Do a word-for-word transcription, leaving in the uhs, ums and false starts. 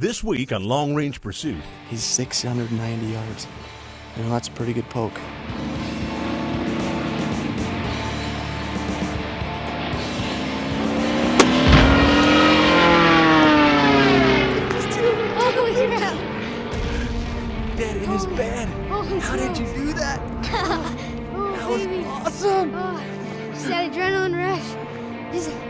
This week on Long Range Pursuit. He's six hundred ninety yards. You know, that's a pretty good poke. I'll go here now. Dead in his bed. How did you do that? Oh, that was awesome. Oh, it's that adrenaline rush. Just